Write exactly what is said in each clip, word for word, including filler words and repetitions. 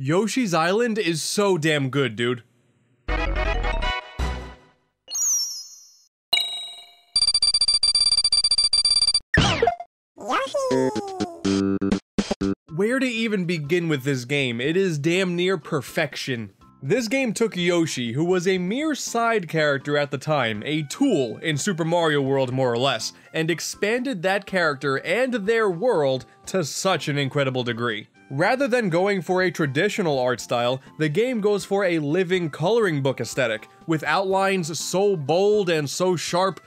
Yoshi's Island is so damn good, dude. Where to even begin with this game? It is damn near perfection. This game took Yoshi, who was a mere side character at the time, a tool in Super Mario World more or less, and expanded that character and their world to such an incredible degree. Rather than going for a traditional art style, the game goes for a living coloring book aesthetic, with outlines so bold and so sharp,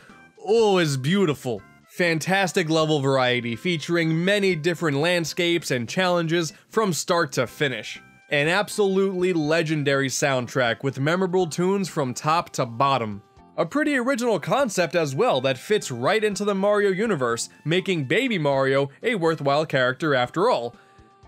oh, it's beautiful. Fantastic level variety, featuring many different landscapes and challenges from start to finish. An absolutely legendary soundtrack with memorable tunes from top to bottom. A pretty original concept as well that fits right into the Mario universe, making Baby Mario a worthwhile character after all.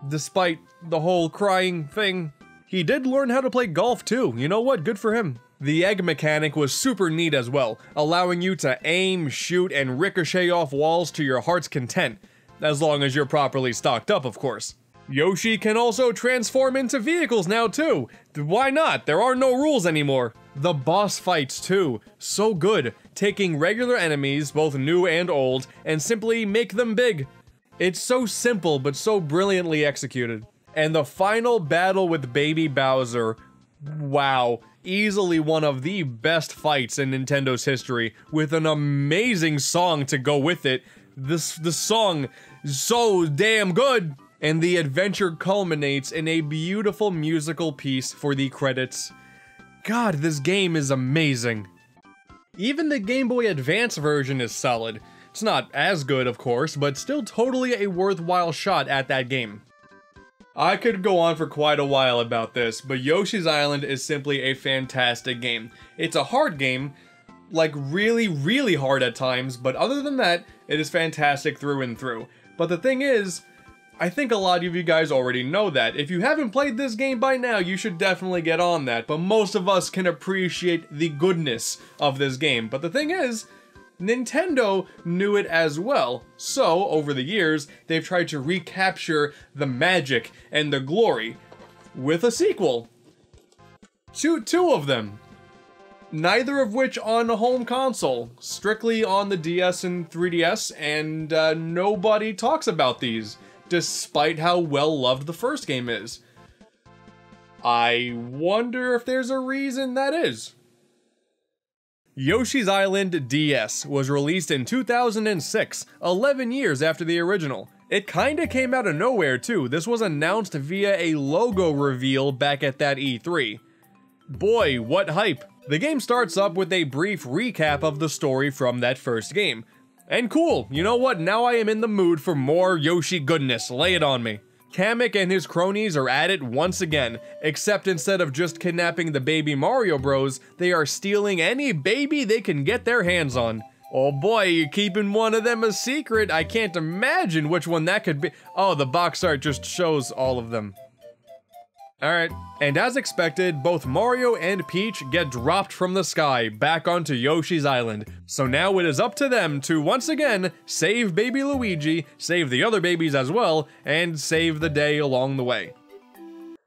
Despite the whole crying thing. He did learn how to play golf too, you know what, good for him. The egg mechanic was super neat as well, allowing you to aim, shoot, and ricochet off walls to your heart's content. As long as you're properly stocked up, of course. Yoshi can also transform into vehicles now too. Why not? There are no rules anymore. The boss fights too, so good, taking regular enemies, both new and old, and simply make them big. It's so simple but so brilliantly executed. And the final battle with Baby Bowser, wow, easily one of the best fights in Nintendo's history, with an amazing song to go with it. This the song is so damn good. And the adventure culminates in a beautiful musical piece for the credits. God, this game is amazing. Even the Game Boy Advance version is solid. It's not as good, of course, but still totally a worthwhile shot at that game. I could go on for quite a while about this, but Yoshi's Island is simply a fantastic game. It's a hard game, like really, really hard at times, but other than that, it is fantastic through and through. But the thing is, I think a lot of you guys already know that. If you haven't played this game by now, you should definitely get on that, but most of us can appreciate the goodness of this game. But the thing is, Nintendo knew it as well, so over the years, they've tried to recapture the magic and the glory with a sequel. Two, two of them. Neither of which on a home console, strictly on the D S and three D S, and uh, nobody talks about these. Despite how well loved the first game is. I wonder if there's a reason that is. Yoshi's Island D S was released in two thousand six, eleven years after the original. It kinda came out of nowhere too. This was announced via a logo reveal back at that E three. Boy, what hype. The game starts up with a brief recap of the story from that first game. And cool, you know what, now I am in the mood for more Yoshi goodness, lay it on me. Kamek and his cronies are at it once again, except instead of just kidnapping the baby Mario Bros, they are stealing any baby they can get their hands on. Oh boy, you're keeping one of them a secret, I can't imagine which one that could be. Oh, the box art just shows all of them. Alright, and as expected, both Mario and Peach get dropped from the sky back onto Yoshi's Island. So now it is up to them to once again save baby Luigi, save the other babies as well, and save the day along the way.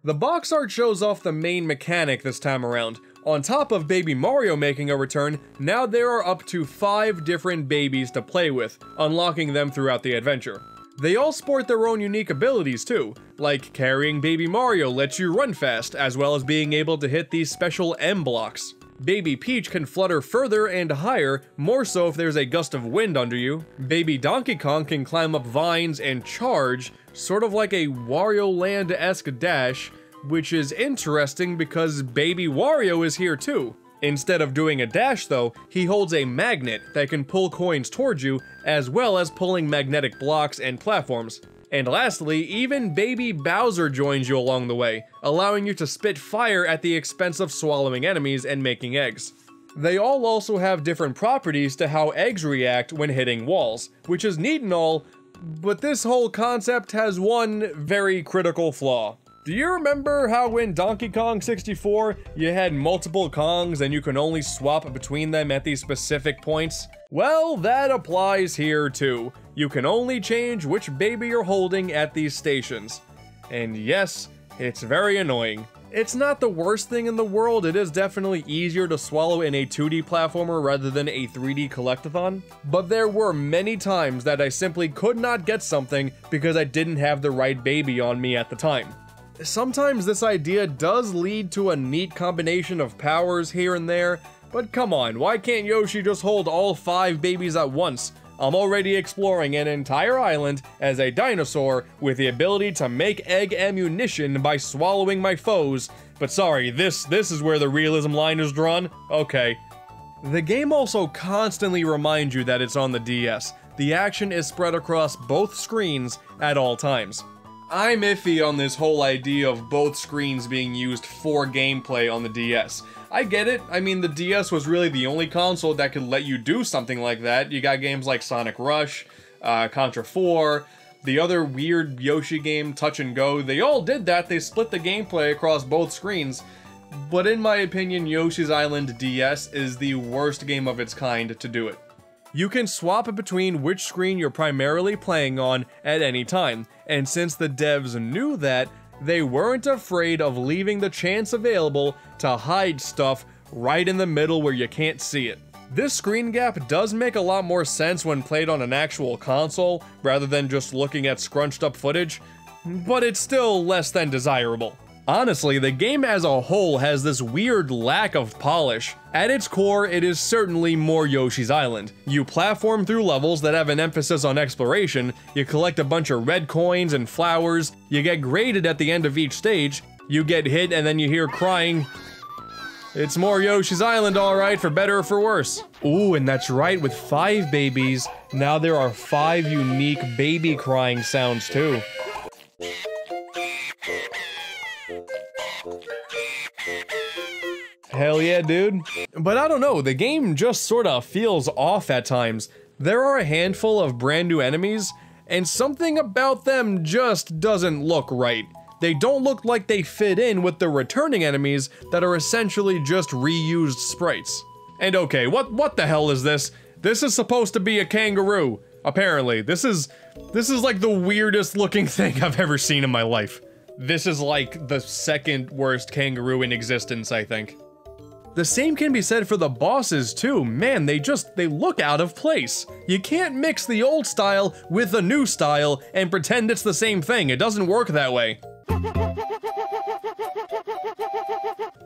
The box art shows off the main mechanic this time around. On top of baby Mario making a return, now there are up to five different babies to play with, unlocking them throughout the adventure. They all sport their own unique abilities too, like carrying Baby Mario lets you run fast, as well as being able to hit these special M blocks. Baby Peach can flutter further and higher, more so if there's a gust of wind under you. Baby Donkey Kong can climb up vines and charge, sort of like a Wario Land-esque dash, which is interesting because Baby Wario is here too. Instead of doing a dash though, he holds a magnet that can pull coins towards you, as well as pulling magnetic blocks and platforms. And lastly, even Baby Bowser joins you along the way, allowing you to spit fire at the expense of swallowing enemies and making eggs. They all also have different properties to how eggs react when hitting walls, which is neat and all, but this whole concept has one very critical flaw. Do you remember how in Donkey Kong sixty-four, you had multiple Kongs and you can only swap between them at these specific points? Well, that applies here too. You can only change which baby you're holding at these stations. And yes, It's very annoying. It's not the worst thing in the world, it is definitely easier to swallow in a two D platformer rather than a three D collectathon, but there were many times that I simply could not get something because I didn't have the right baby on me at the time. Sometimes this idea does lead to a neat combination of powers here and there, but come on, why can't Yoshi just hold all five babies at once? I'm already exploring an entire island as a dinosaur with the ability to make egg ammunition by swallowing my foes, but sorry, this, this is where the realism line is drawn? Okay. The game also constantly reminds you that it's on the D S. The action is spread across both screens at all times. I'm iffy on this whole idea of both screens being used for gameplay on the D S. I get it, I mean the D S was really the only console that could let you do something like that. You got games like Sonic Rush, uh, Contra four, the other weird Yoshi game, Touch and Go, they all did that, they split the gameplay across both screens. But in my opinion, Yoshi's Island D S is the worst game of its kind to do it. You can swap it between which screen you're primarily playing on at any time, and since the devs knew that, they weren't afraid of leaving the chance available to hide stuff right in the middle where you can't see it. This screen gap does make a lot more sense when played on an actual console, rather than just looking at scrunched up footage, but it's still less than desirable. Honestly, the game as a whole has this weird lack of polish. At its core, it is certainly more Yoshi's Island. You platform through levels that have an emphasis on exploration, you collect a bunch of red coins and flowers, you get graded at the end of each stage, you get hit and then you hear crying. It's more Yoshi's Island alright, for better or for worse. Ooh, and that's right, with five babies, now there are five unique baby crying sounds too. Hell yeah, dude. But I don't know, the game just sort of feels off at times. There are a handful of brand new enemies, and something about them just doesn't look right. They don't look like they fit in with the returning enemies that are essentially just reused sprites. And okay, what what the hell is this? This is supposed to be a kangaroo, apparently. This is, this is like the weirdest looking thing I've ever seen in my life. This is like the second worst kangaroo in existence, I think. The same can be said for the bosses too, man, they just, they look out of place. You can't mix the old style with the new style and pretend it's the same thing, it doesn't work that way.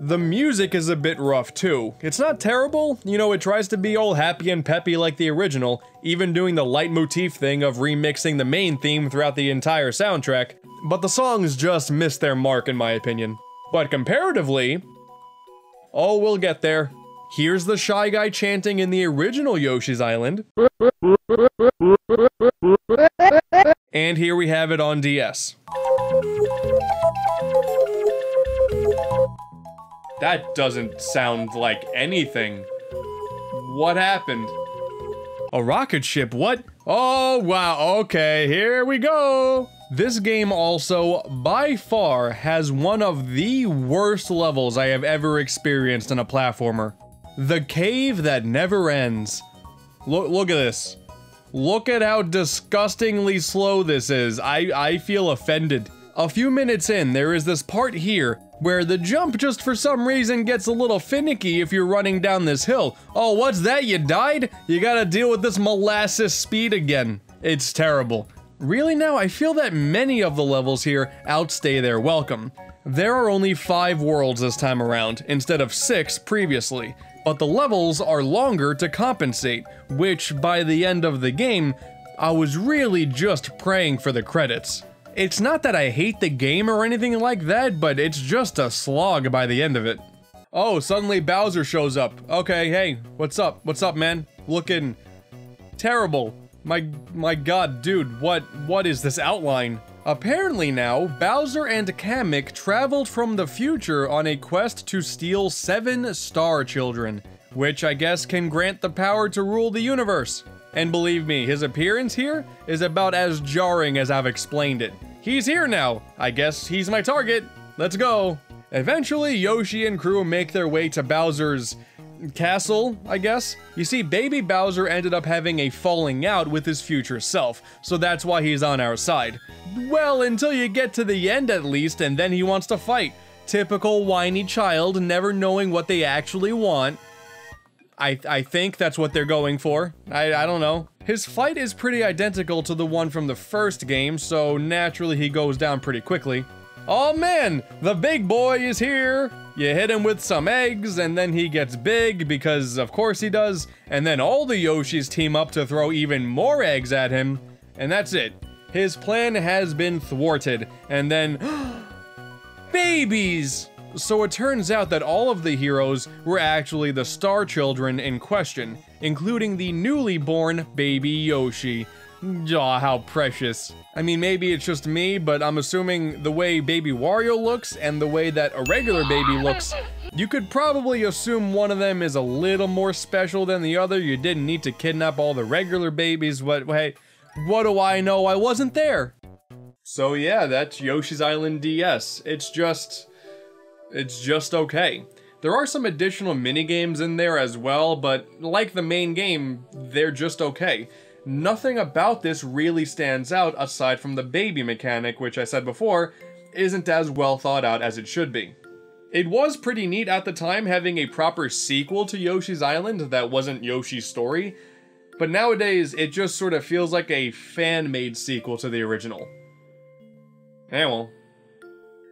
The music is a bit rough too. It's not terrible, you know, it tries to be all happy and peppy like the original, even doing the leitmotif thing of remixing the main theme throughout the entire soundtrack, but the songs just miss their mark in my opinion. But comparatively, oh, we'll get there. Here's the shy guy chanting in the original Yoshi's Island. And here we have it on D S. That doesn't sound like anything. What happened? A rocket ship, what? Oh, wow, okay, here we go. This game also, by far, has one of the worst levels I have ever experienced in a platformer. The cave that never ends. Look, look at this. Look at how disgustingly slow this is. I, I feel offended. A few minutes in, there is this part here where the jump just for some reason gets a little finicky if you're running down this hill. Oh, what's that? You died? You gotta deal with this molasses speed again. It's terrible. Really now, I feel that many of the levels here outstay their welcome. There are only five worlds this time around, instead of six previously, but the levels are longer to compensate, which by the end of the game, I was really just praying for the credits. It's not that I hate the game or anything like that, but it's just a slog by the end of it. Oh, suddenly Bowser shows up. Okay, hey, what's up? What's up, man? Looking terrible. My, my god, dude, what, what is this outline? Apparently now, Bowser and Kamek traveled from the future on a quest to steal seven star children, which I guess can grant the power to rule the universe. And believe me, his appearance here is about as jarring as I've explained it. He's here now. I guess he's my target. Let's go. Eventually, Yoshi and crew make their way to Bowser's castle, I guess? You see, Baby Bowser ended up having a falling out with his future self, so that's why he's on our side. Well, until you get to the end at least, and then he wants to fight. Typical whiny child, never knowing what they actually want. I, I think that's what they're going for. I, I don't know. His fight is pretty identical to the one from the first game, so naturally he goes down pretty quickly. Oh man, the big boy is here! You hit him with some eggs, and then he gets big, because of course he does, and then all the Yoshis team up to throw even more eggs at him, and that's it. His plan has been thwarted, and then... babies! So it turns out that all of the heroes were actually the star children in question, including the newly born baby Yoshi. Aw, how precious. I mean, maybe it's just me, but I'm assuming the way Baby Wario looks and the way that a regular baby looks, you could probably assume one of them is a little more special than the other. You didn't need to kidnap all the regular babies, but hey, what do I know? I wasn't there. So yeah, that's Yoshi's Island D S. It's just... it's just okay. There are some additional minigames in there as well, but like the main game, they're just okay. Nothing about this really stands out aside from the baby mechanic, which I said before, isn't as well thought out as it should be. It was pretty neat at the time having a proper sequel to Yoshi's Island that wasn't Yoshi Story, but nowadays it just sort of feels like a fan-made sequel to the original. Eh, well.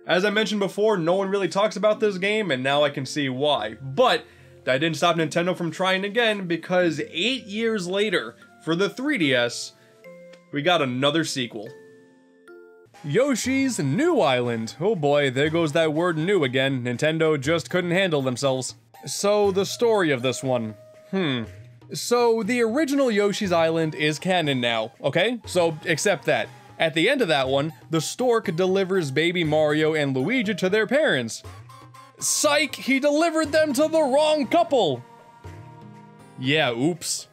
As I mentioned before, no one really talks about this game, and now I can see why. But that didn't stop Nintendo from trying again, because eight years later, for the three D S, we got another sequel. Yoshi's New Island. Oh boy, there goes that word new again. Nintendo just couldn't handle themselves. So the story of this one. Hmm. So the original Yoshi's Island is canon now, okay? So accept that. At the end of that one, the stork delivers baby Mario and Luigi to their parents. Psych, he delivered them to the wrong couple! Yeah, oops.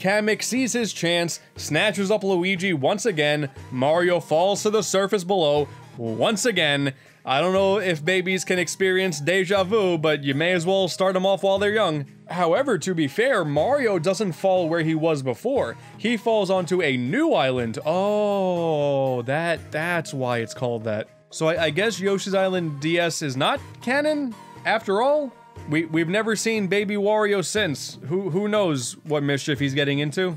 Kamek sees his chance, snatches up Luigi once again, Mario falls to the surface below, once again. I don't know if babies can experience deja vu, but you may as well start them off while they're young. However, to be fair, Mario doesn't fall where he was before. He falls onto a new island. Oh, that that's why it's called that. So I, I guess Yoshi's Island D S is not canon, after all? We, we've never seen Baby Wario since. Who, who knows what mischief he's getting into?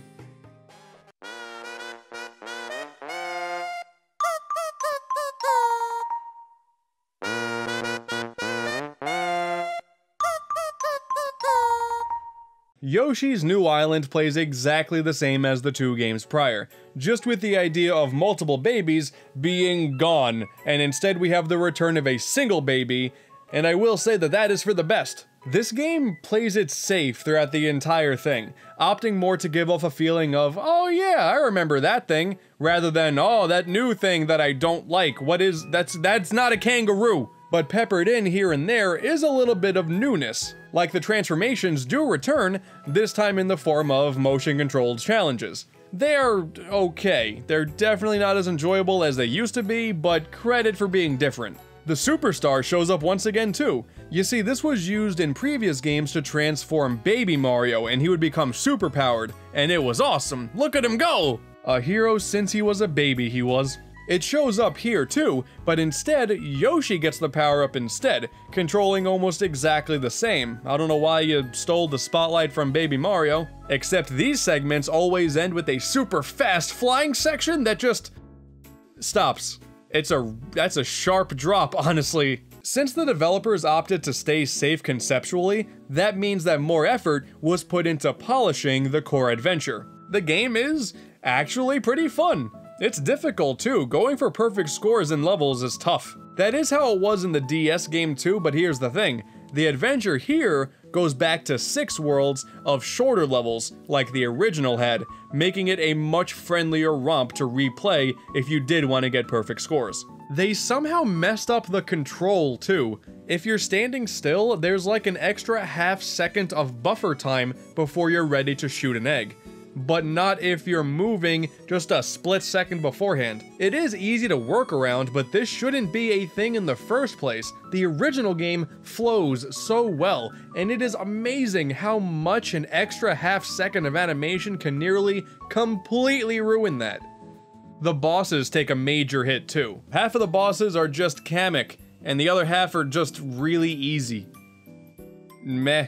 Yoshi's New Island plays exactly the same as the two games prior, just with the idea of multiple babies being gone, and instead we have the return of a single baby, and I will say that that is for the best. This game plays it safe throughout the entire thing, opting more to give off a feeling of, oh yeah, I remember that thing, rather than, oh, that new thing that I don't like, what is, that's, that's not a kangaroo. But peppered in here and there is a little bit of newness. Like the transformations do return, this time in the form of motion-controlled challenges. They're okay. They're definitely not as enjoyable as they used to be, but credit for being different. The Superstar shows up once again too. You see, this was used in previous games to transform Baby Mario, and he would become super-powered, and it was awesome. Look at him go! A hero since he was a baby, he was. It shows up here too, but instead, Yoshi gets the power-up instead, controlling almost exactly the same. I don't know why you stole the spotlight from Baby Mario. Except these segments always end with a super-fast flying section that just... stops. It's a... that's a sharp drop, honestly. Since the developers opted to stay safe conceptually, that means that more effort was put into polishing the core adventure. The game is actually pretty fun. It's difficult too, going for perfect scores and levels is tough. That is how it was in the D S game too, but here's the thing. The adventure here goes back to six worlds of shorter levels, like the original had, making it a much friendlier romp to replay if you did want to get perfect scores. They somehow messed up the control too. If you're standing still, there's like an extra half second of buffer time before you're ready to shoot an egg. but not if you're moving just a split second beforehand. It is easy to work around, but this shouldn't be a thing in the first place. The original game flows so well, and it is amazing how much an extra half second of animation can nearly completely ruin that. The bosses take a major hit too. Half of the bosses are just Kamek, and the other half are just really easy. Meh.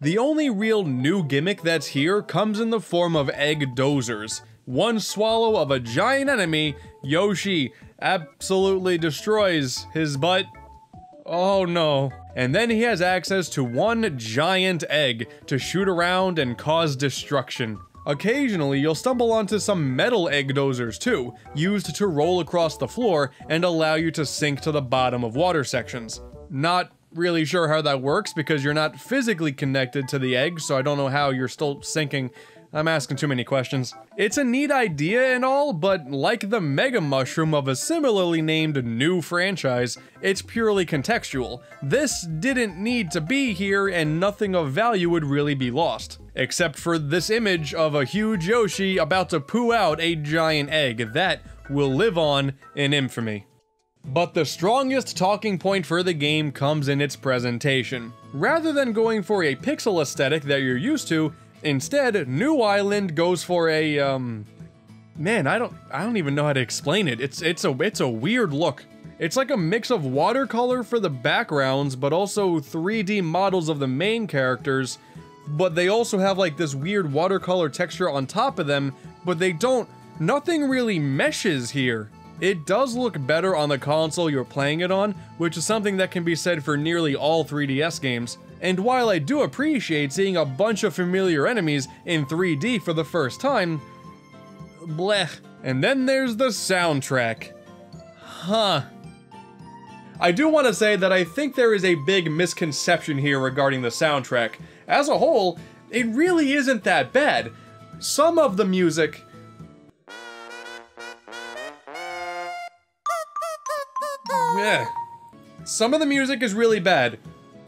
The only real new gimmick that's here comes in the form of egg dozers. One swallow of a giant enemy, Yoshi absolutely destroys his butt. Oh no. And then he has access to one giant egg to shoot around and cause destruction. Occasionally, you'll stumble onto some metal egg dozers too, used to roll across the floor and allow you to sink to the bottom of water sections. Not really sure how that works because you're not physically connected to the egg, so I don't know how you're still sinking. I'm asking too many questions. It's a neat idea and all, but like the Mega Mushroom of a similarly named new franchise, it's purely contextual. This didn't need to be here and nothing of value would really be lost. Except for this image of a huge Yoshi about to poo out a giant egg that will live on in infamy. But the strongest talking point for the game comes in its presentation. Rather than going for a pixel aesthetic that you're used to, instead, New Island goes for a um man, I don't I don't even know how to explain it. It's it's a it's a weird look. It's like a mix of watercolor for the backgrounds, but also three D models of the main characters, but they also have like this weird watercolor texture on top of them, but they don't nothing really meshes here. It does look better on the console you're playing it on, which is something that can be said for nearly all three D S games. And while I do appreciate seeing a bunch of familiar enemies in three D for the first time, bleh. And then there's the soundtrack. Huh. I do want to say that I think there is a big misconception here regarding the soundtrack. As a whole, it really isn't that bad. Some of the music Yeah. Some of the music is really bad.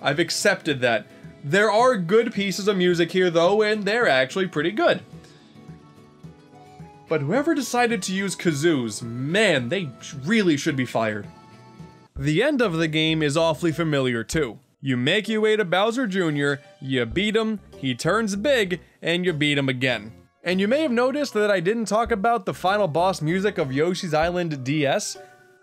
I've accepted that. There are good pieces of music here though, and they're actually pretty good. But whoever decided to use kazoos, man, they really should be fired. The end of the game is awfully familiar too. You make your way to Bowser Junior, you beat him, he turns big, and you beat him again. And you may have noticed that I didn't talk about the final boss music of Yoshi's Island D S,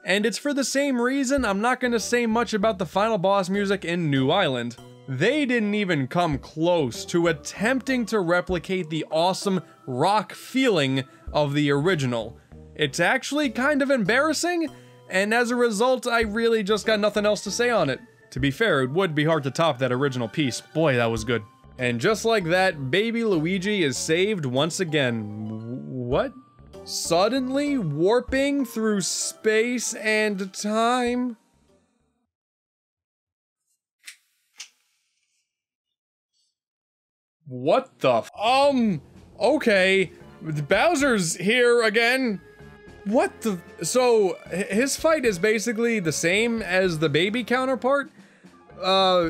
and it's for the same reason I'm not going to say much about the final boss music in New Island. They didn't even come close to attempting to replicate the awesome rock feeling of the original. It's actually kind of embarrassing, and as a result, I really just got nothing else to say on it. To be fair, it would be hard to top that original piece. Boy, that was good. And just like that, baby Luigi is saved once again. What? Suddenly warping through space and time. What the f- Um, okay. Bowser's here again. What the- So, his fight is basically the same as the baby counterpart? Uh,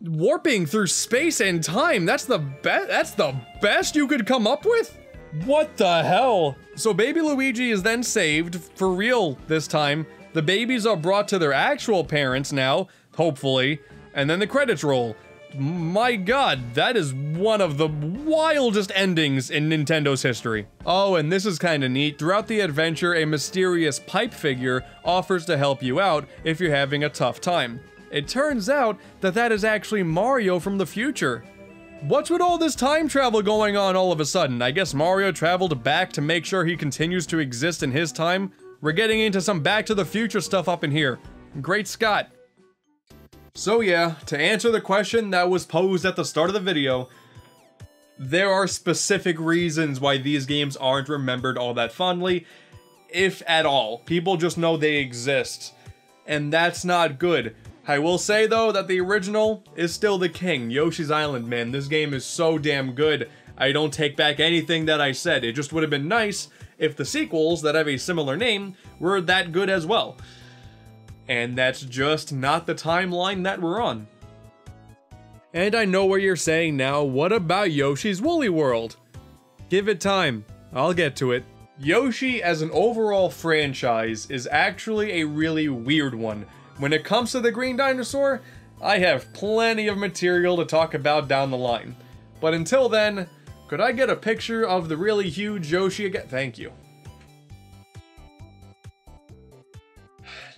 warping through space and time. That's the best- that's the best you could come up with? What the hell? So baby Luigi is then saved, for real this time. The babies are brought to their actual parents now, hopefully, and then the credits roll. My god, that is one of the wildest endings in Nintendo's history. Oh, and this is kinda neat. Throughout the adventure, a mysterious pipe figure offers to help you out if you're having a tough time. It turns out that that is actually Mario from the future. What's with all this time travel going on all of a sudden? I guess Mario traveled back to make sure he continues to exist in his time. We're getting into some Back to the Future stuff up in here. Great Scott. So yeah, to answer the question that was posed at the start of the video, there are specific reasons why these games aren't remembered all that fondly, if at all. People just know they exist, and that's not good. I will say though that the original is still the king. Yoshi's Island, man, this game is so damn good. I don't take back anything that I said. It just would have been nice if the sequels that have a similar name were that good as well. And that's just not the timeline that we're on. And I know what you're saying now, what about Yoshi's Woolly World? Give it time. I'll get to it. Yoshi as an overall franchise is actually a really weird one. When it comes to the Green Dinosaur, I have plenty of material to talk about down the line. But until then, could I get a picture of the really huge Yoshi again? Thank you.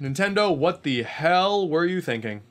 Nintendo, what the hell were you thinking?